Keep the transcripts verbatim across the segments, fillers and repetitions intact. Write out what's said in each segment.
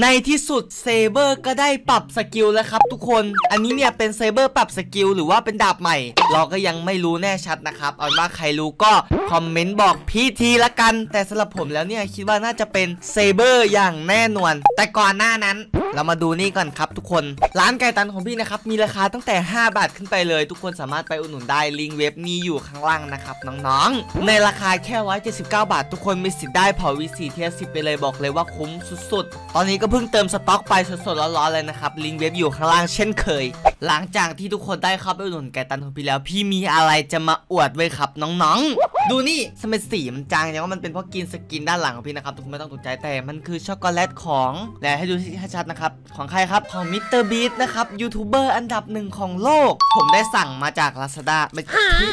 ในที่สุดเซเบอร์ก็ได้ปรับสกิลแล้วครับทุกคนอันนี้เนี่ยเป็นเซเบอร์ปรับสกิลหรือว่าเป็นดาบใหม่เราก็ยังไม่รู้แน่ชัดนะครับเอาว่าใครรู้ก็คอมเมนต์บอกพี่ทีละกันแต่สำหรับผมแล้วเนี่ยคิดว่าน่าจะเป็นเซเบอร์อย่างแน่นอนแต่ก่อนหน้านั้นเรามาดูนี่ก่อนครับทุกคนร้านไก่ตันของพี่นะครับมีราคาตั้งแต่ห้าบาทขึ้นไปเลยทุกคนสามารถไปอุดหนุนได้ลิงก์เว็บนี้อยู่ข้างล่างนะครับน้องๆในราคาแค่หนึ่งร้อยเจ็ดสิบเก้าบาททุกคนมีสิทธิ์ได้เผา วี สี่ เทียร์สิบไปเลยบอกเลยว่าคุ้มสุดๆตอนนี้ก็เพิ่งเติมสต็อกไปสดๆร้อนๆเลยนะครับลิงก์เว็บอยู่ข้างล่างเช่นเคยหลังจากที่ทุกคนได้เข้าไปอุดหนุนไก่ตันของพี่แล้วพี่มีอะไรจะมาอวดไว้ครับน้องๆดูนี่สมัยสีมันจางอย่างว่ามันเป็นเพราะกินสกินด้านหลังของพี่นะครับทุกคนไม่ต้องตกใจแต่มันคือช็อกโกแลตของและให้ดูให้ชัดนะครับของใครครับของมิสเตอร์บีสนะครับยูทูบเบอร์อันดับหนึ่งของโลกผมได้สั่งมาจาก Lazada ไม่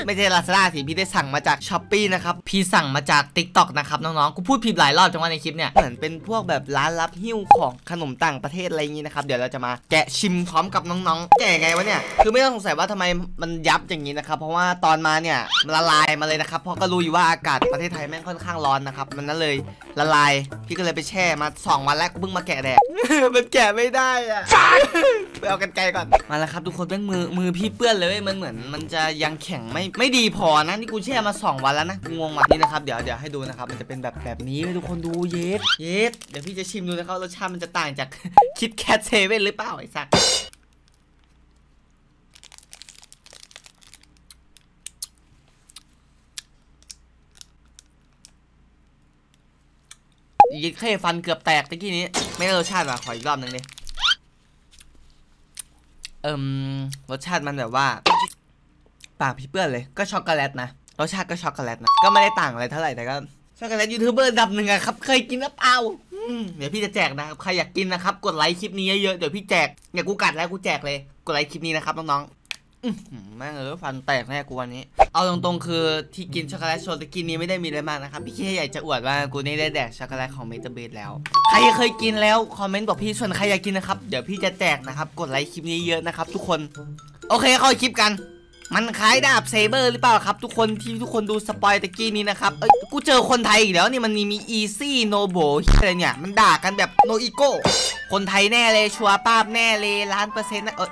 ไม่ใช่ Lazada สิพี่ได้สั่งมาจาก Shopee นะครับพี่สั่งมาจาก TikTok นะครับน้องๆกูพูดผิดหลายรอบจังว่าในคลิปเนี่ยเหมือนเป็นพวกแบบร้านรับหิ้วของขนมต่างประเทศอะไรอย่างนี้นะครับเดี๋ยวเราจะมาแกะชิมพร้อมกับน้องๆแกะไงวะเนี่ยคือไม่ต้องสงสัยว่าทำไมมันยับอย่างนี้นะครับเพราะว่าตอนมาเนี่ยละลายมาเลยนะครับเพราะก็รู้อยู่ว่าอากาศประเทศไทยแม่งค่อนข้างร้อนนะครับมันนั่นเลยละลายพี่ก็เลยไปแช่มาสองวันแล้วกูเพิ่งมาแกะแดดมันแกะไม่ได้อะไปเอากันไกลก่อนมาแล้วครับทุกคนแม่งมือมือพี่เปื้อนเลยมันเหมือนมันจะยังแข็งไม่ไม่ดีพอนะนี่กูแช่มาสองวันแล้วนะงงว่ะนี่นะครับเดี๋ยวเดี๋ยวให้ดูนะครับมันจะเป็นแบบแบบนี้ทุกคนดูเยสเยสเดี๋ยวพี่จะชิมดูนะครับรสชาติมันจะต่างจากคิดแคทเซเว่นหรือเปล่าไอ้สัสยิดเข้ฟันเกือบแตกตะกี้นี้ไม่ได้รสชาติหรอขออีกรอบหนึ่งดิเอิมรสชาติมันแบบว่าปากพี่เปื้อนเลยก็ช็อกโกแลตนะรสชาติก็ช็อกโกแลตนะก็ไม่ได้ต่างอะไรเท่าไหร่แต่ก็ช็อกโกแลตยูทูบเบอร์ดับหนึ่งอะครับเคยกินแล้วเปล่าเดี๋ยวพี่จะแจกนะครับใครอยากกินนะครับกดไลค์คลิปนี้เยอะๆเดี๋ยวพี่แจกอย่ากูกัดแล้วกูแจกเลยกดไลค์คลิปนี้นะครับน้องแม่งเออฟันแตกแน่กูวันนี้เอาตรงๆคือที่กินช็อกโกแลตโชว์ตะกี้นี้ไม่ได้มีอะไรมากนะครับพี่แค่อยากจะอวดว่ากูนี่ได้แดกช็อกโกแลตของเมตาเบสแล้วใครเคยกินแล้วคอมเมนต์บอกพี่ส่วนใครอยากกินนะครับเดี๋ยวพี่จะแจกนะครับกดไลค์คลิปนี้เยอะนะครับทุกคนโอเคเข้าคลิปกันมันคล้ายดาบเซเบอร์หรือเปล่าครับทุกคนที่ทุกคนดูสปอยตะกี้นี้นะครับเอ้ยกูเจอคนไทยอีกแล้วนี่มันมีอีซี่โนโบอะไรเนี่ยมันด่ากันแบบโนอิโก้คนไทยแน่เลยชัวร์ป้าบแน่เลยล้านเปอร์เซ็นต์นะเออ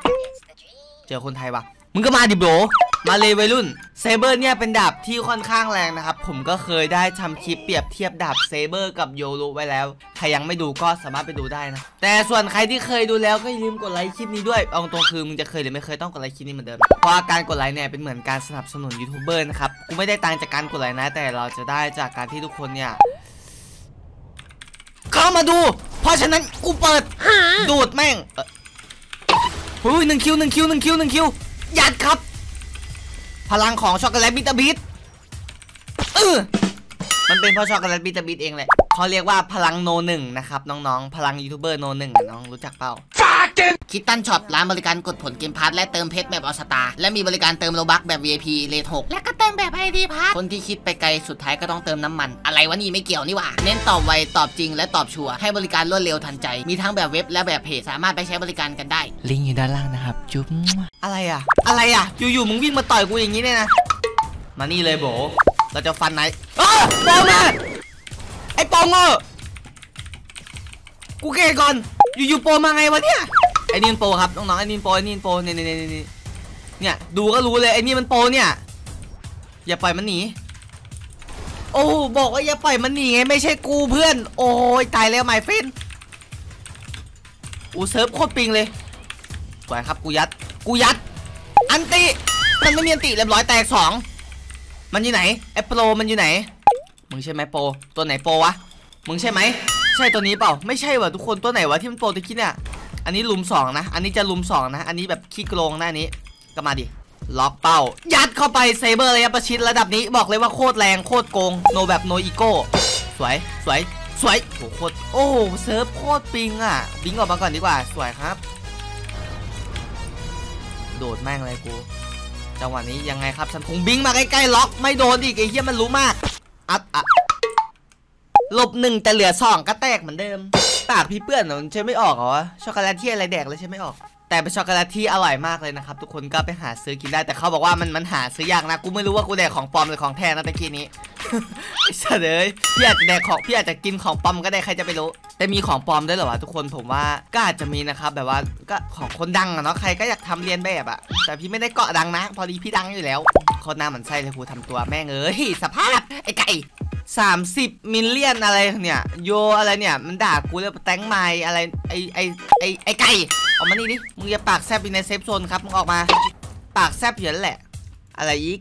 เจอคนไทยว่ะมึงก็มาดิโบมาเลยวัยรุ่นเซเบอร์เนี่ยเป็นดาบที่ค่อนข้างแรงนะครับผมก็เคยได้ทำคลิปเปรียบเทียบดาบเซเบอร์กับโยโรไว้แล้วใครยังไม่ดูก็สามารถไปดูได้นะแต่ส่วนใครที่เคยดูแล้วก็อย่าลืมกดไลค์คลิปนี้ด้วยเอาตรงคือมึงจะเคยหรือไม่เคยต้องกดไลค์คลิปนี้เหมือนเดิมเพราะการกดไลค์เนี่ยเป็นเหมือนการสนับสนุนยูทูบเบอร์นะครับกูไม่ได้ตังค์จากการกดไลค์นะแต่เราจะได้จากการที่ทุกคนเนี่ยเข้ามาดูเพราะฉะนั้นกูเปิดดูดแม่งเฮ้ยหนึ่งคิวหนึ่งคิวหนึ่งคิวหนึ่งคิวยัดครับพลังของช็อกโกแลตบิตาบิตเออมันเป็นเพราะช็อกโกแลตบิตาบิตเองแหละเขาเรียกว่าพลังโนหนึ่งนะครับน้องๆพลังยูทูบเบอร์โนหนึ่งน้องรู้จักเปล่าคิดตั้นช็อปร้านบริการกดผลเกมพาร์ทและเติมเพชรแบบออสตาและมีบริการเติมโลบัคแบบ วี ไอ พี เลทหกและก็เติมแบบ ไอ ดี พาร์ทคนที่คิดไปไกลสุดท้ายก็ต้องเติมน้ำมันอะไรวะนี่ไม่เกี่ยวนี่หว่าเน้นตอบไวตอบจริงและตอบชัวร์ให้บริการรวดเร็วทันใจมีทั้งแบบเว็บและแบบเพจสามารถไปใช้บริการกันได้ลิงก์อยู่ด้านล่างนะครับจุ๊บอะไรอะอะไรอะอยู่ๆมึงวิ่งมาต่อยกูอย่างนี้เนี่ยนะมานี่เลยโบเราจะฟันไหนอ้าวปองมาไอ้ปองเออกูเกะก่อนอยู่ๆโปมาไงวะเนี่ยไอ้นี่มันโปครับน้องๆไอ้นี่โปไอ้นี่โปเนี่ยเนี่ยเนี่ยเนี่ยดูก็รู้เลยไอ้นี่มันโปเนี่ยอย่าปล่อยมันหนีโอ้บอกว่าอย่าปล่อยมันหนีไงไม่ใช่กูเพื่อนโอ้ยตายแล้วไมค์เฟนอูเซิร์ฟโคตรปิงเลยปล่อยครับกูยัดกูยัดอันติมันไม่มีอันติเรียบร้อยแตกสองมันอยู่ไหนไอ้โปรมันอยู่ไหนมึงใช่ไหมโปตัวไหนโปวะมึงใช่ไหมใช่ตัวนี้เปล่าไม่ใช่ว่ะทุกคนตัวไหนวะที่มันโปตะกี้เนี่ยอันนี้ลุมสองนะอันนี้จะลุมสองนะอันนี้แบบขี้โกงหน้านี้ก็มาดิล็อกเป้ายัดเข้าไปเซเบอร์ระยะประชิดระดับนี้บอกเลยว่าโคตรแรงโคตรโกงโนแบบโนอีโก้สวยสวยสวยโอ้โคตรโอ้เซิร์ฟโคตรปิงอ่ะบิงออกมาก่อนดีกว่าสวยครับโดดแม่งเลยกูจังหวะนี้ยังไงครับฉันคงบิงมาใกล้ๆล็อกไม่โดนอีกไอ้เหี้ยมันรู้มากอัดอ่ะลบหนึ่งแต่เหลือสองก็แตกเหมือนเดิมปากพี่เปื้อนมันใช้ไม่ออกเหรอช็อกโกแลตที่อะไรแดกเลยใช้ไม่ออก แต่เป็นช็อกโกแลตที่อร่อยมากเลยนะครับทุกคนก็ไปหาซื้อกินได้แต่เขาบอกว่ามันมันหาซื้อยากนะกูไม่รู้ว่ากูแดกของปลอมหรือของแท้นะตะกี้นี้เฉยพี่อาจจะแดกของพี่อาจจะกินของปลอมก็ได้ใครจะไปรู้แต่มีของปลอมด้วยเหรอวะทุกคนผมว่าก็อาจจะมีนะครับแบบว่าก็ของคนดังอะเนาะใครก็อยากทำเรียนแบบอะแต่พี่ไม่ได้เกาะดังนะพอดีพี่ดังอยู่แล้วโคตรหน้าเหมือนไส้เลยกูทำตัวแม่งเอ้ยสภาพไอ้ไก่สามสิบมิลเลียนอะไรเนี่ยโยอะไรเนี่ยมันด่ากูเลยแตงไม้อะไรไอไอไอไอไก่ออกมานี่ดิมึงอย่าปากแซบอยู่ในเซฟโซนครับมึงออกมาปากแซบอยู่แหละอะไรอีก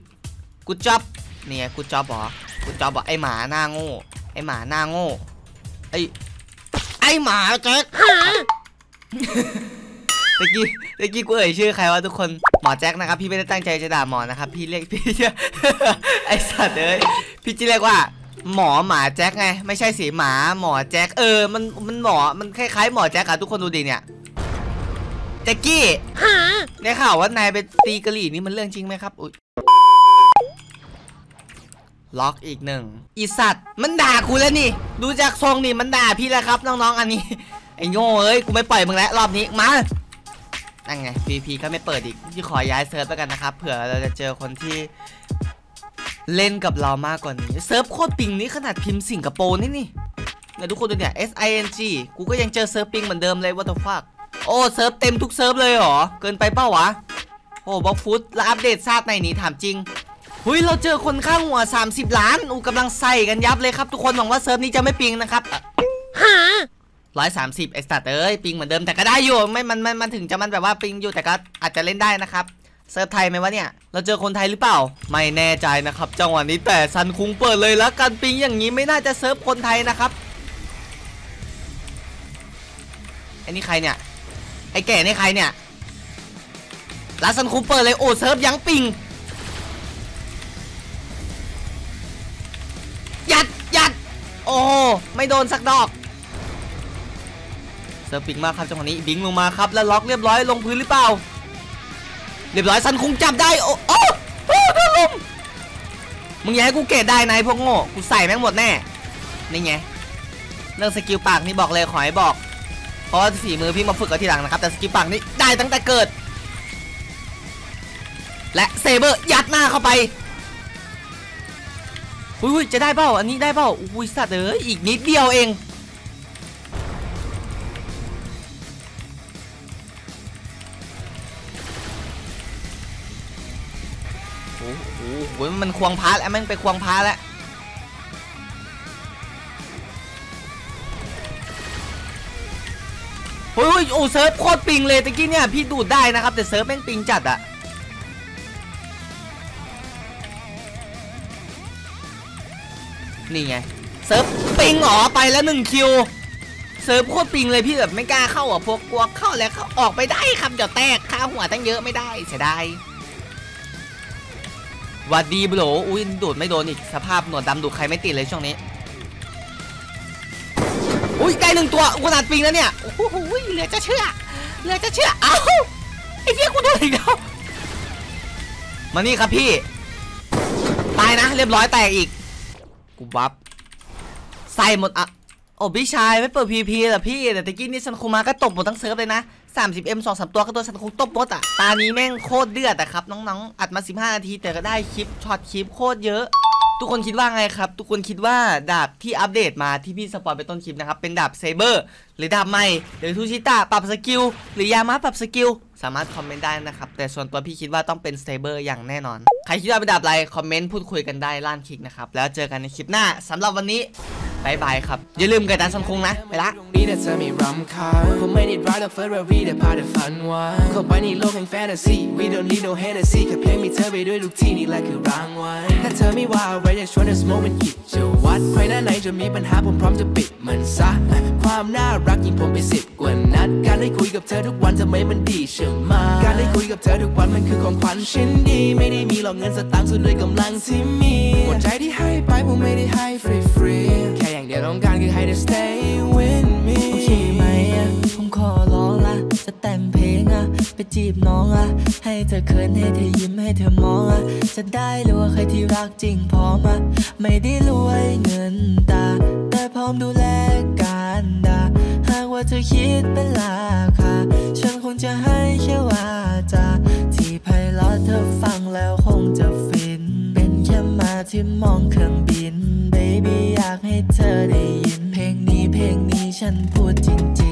กูจ๊อบเนี่ยกูจ๊อบหรอกูจ๊อบหรอไอหมาหน้าโง่ไอหมาหน้าโง่ไอไอหมาเจ๊กเมื่อกี้เมื่อกี้กูเอ่ยชื่อใครวะทุกคนหมอแจ็คนะครับพี่ไม่ได้ตั้งใจจะด่าหมอนะครับพี่เรียกพี่ไอสัตว์เอ้ยพี่จีเรียกว่าหมอหมาแจ็คไงไม่ใช่สีหมาหมอแจ็คเออมันมันหมอมันคล้ายๆหมอแจ็คอะทุกคนดูดิเนี่ยแจ็คกี้ได้ข่าวว่านายไปตีกะหรี่นี่มันเรื่องจริงไหมครับอุ๊ยล็อกอีกหนึ่งอีสัตว์มันด่ากูแล้วนี่ดูจากทรงนี่มันด่าพี่แล้วครับน้องๆอันนี้ไอ้โง่เอ้ยกูไม่ปล่อยมึงแล้วรอบนี้มานั่งไงพีพีก็ไม่เปิดอีกพี่ขอย้ายเซิร์ฟแล้วกันนะครับเผื่อเราจะเจอคนที่เล่นกับเรามากกว่านี้เซิร์ฟโคตรปิงนี่ขนาดพิมพ์สิงคโปร์นี่นี่นะทุกคนดูเนี่ย เอส ไอ เอ็น จี กูก็ยังเจอเซิร์ฟปิงเหมือนเดิมเลย what the fuck โอ้เซิร์ฟเต็มทุกเซิร์ฟเลยหรอเกินไปเป้าวะโอ้บล็อกฟุตแล้วอัปเดตซาดในนี้ถามจริงหุ้ยเราเจอคนข้างหัวสามสิบล้านอูกำลังใส่กันยับเลยครับทุกคนหวังว่าเซิร์ฟนี้จะไม่ปิงนะครับร้อยสามสิบไอสตาร์เอ้ยปิงเหมือนเดิมแต่ก็ได้อยู่ไม่มันมันถึงจะมันแบบว่าปิงอยู่แต่ก็อาจจะเล่นได้นะครับเซิร์ฟไทยไหมวะเนี่ยเราเจอคนไทยหรือเปล่าไม่แน่ใจนะครับจังหวะนี้แต่ซันคุงเปิดเลยแล้วการปิงอย่างนี้ไม่น่าจะเซิร์ฟคนไทยนะครับไอ้นี่ใครเนี่ยไอ้แก่นี่ใครเนี่ยลาซันคุงเปิดเลยโอ้เซิร์ฟยังปิงยัดยัดโอ้ไม่โดนสักดอกเซิร์ฟปิงมากครับจังหวะนี้บิงลงมาครับแล้วล็อกเรียบร้อยลงพื้นหรือเปล่าเรียบร้อยซันคุงจับได้โอ้โอ้มึงอย่าให้กูเกตได้นายพวกโง่กูใส่แม่งหมดแน่นี่ไงเรื่องสกิลปากนี่บอกเลยขอให้บอกเพราะว่าฝีมือพี่มาฝึกกันทีหลังนะครับแต่สกิลปากนี่ได้ตั้งแต่เกิดและเซเบอร์ยัดหน้าเข้าไปอุ้ยจะได้เปล่าอันนี้ได้เปล่าอุ้ยสัตว์เอ้ยอีกนิดเดียวเองโอ้ยมันควงพาร์ทแล้วมันไปควงพาร์ทแล้วโอ้ยโอ้เซิร์ฟโคตรปิงเลยตะกี้เนี่ยพี่ดูดได้นะครับแต่เซิร์ฟแม่งปิงจัดอะนี่ไงเซิร์ฟปิงอ๋อไปแล้วหนึ่งคิวเซิร์ฟโคตรปิงเลยพี่แบบไม่กล้าเข้าอ่ะพวกกลัวเข้าแล้วเขาออกไปได้ครับจะแตกข้าวหัวตั้งเยอะไม่ได้เสียดายวัดดีบลูอุ้ยดูดไม่โดนอีกสภาพหนวดดำดูใครไม่ติดเลยช่วงนี้อุ้ยใกล้หนึ่งตัวขนาดปิงแล้วเนี่ยโอ้โหเหลือจะเชื่อเหลือจะเชื่อเอ้าไอ้เหี้ยกูโดนอีกแล้วมานี่ครับพี่ตายนะเรียบร้อยแตกอีกกูบัฟใส่หมดอ่ะโอ้พี่ชายไม่เปิดพีพีหรอพี่แต่ตะกี้นี่ซันคุมาก็ตบหมดทั้งเซิร์ฟเลยนะ สามสิบเอ็ม สองสามตัวก็ตัวซันคุตบหมดอ่ะตานี้แม่งโคตรเดือดแต่ครับน้องๆอัดมาสิบห้านาทีแต่ก็ได้คลิปช็อตคลิปโคตรเยอะทุกคนคิดว่าไงครับทุกคนคิดว่าดาบที่อัปเดตมาที่พี่สปอยไปต้นคลิปนะครับเป็นดาบเซเบอร์หรือดาบใหม่หรือทูชิตะปรับสกิลหรือยามาปรับสกิลสามารถคอมเมนต์ได้นะครับแต่ส่วนตัวพี่คิดว่าต้องเป็นเซเบอร์อย่างแน่นอนใครคิดว่าเป็นดาบอะไรคอมเมนต์พูดคุยกันได้ล่านคลิกนะครับแล้วเจอกันในคลิปหน้าสำหรับวันนี้บายบายครับอย่าลืมกดติดตามซันคุงนะไปละตรงนี้แต่เธอไม่รำคาญผมไม่ได้ร้ายหรอกเฟอร์รารี่แต่พาเธอฝันหวานเข้าไปในโลกแห่งแฟนตาซี We don't need no Hennessy แค่เพลงมีเธอไปด้วยทุกที่นี่แหละคือรางวัลถ้าเธอไม่ว่าอะไรจะชวนเธอสโมกมันอีกจะวัดใครหน้าไหนจะมีปัญหาผมพร้อมจะปิดมันซะความน่ารักยิ่งผมไปสิบกว่านัดการได้คุยกับเธอทุกวันทำไมมันดีเชื่อมาการได้คุยกับเธอทุกวันมันคือของขวัญชิ้นดีไม่ได้มีหรอกเงินสตางค์ส่วนด้วยกำลังที่มีหัวใจที่ให้ไปผมไม่ได้ให้ฟรีๆอย่างเดียวต้องการคือให้เธอ stay with me โอเคไหมอ่ะผมขอร้องละจะแต่งเพลงอ่ะไปจีบน้องอ่ะให้เธอเขินให้เธอยิ้มให้เธอมองอ่ะจะได้รู้ว่าใครที่รักจริงพร้อมอ่ะไม่ได้รวยเงินตาแต่พร้อมดูแลกันดาหากว่าเธอคิดเป็นราคาฉันคง จะให้แค่ว่าจะที่ไพเราะเธอฟังแล้วคงจะฟินเป็นแค่มาที่มองเครื่องบิน baby อยากให้เธอได้ยินเพลงนี้เพลงนี้ฉันพูดจริงๆ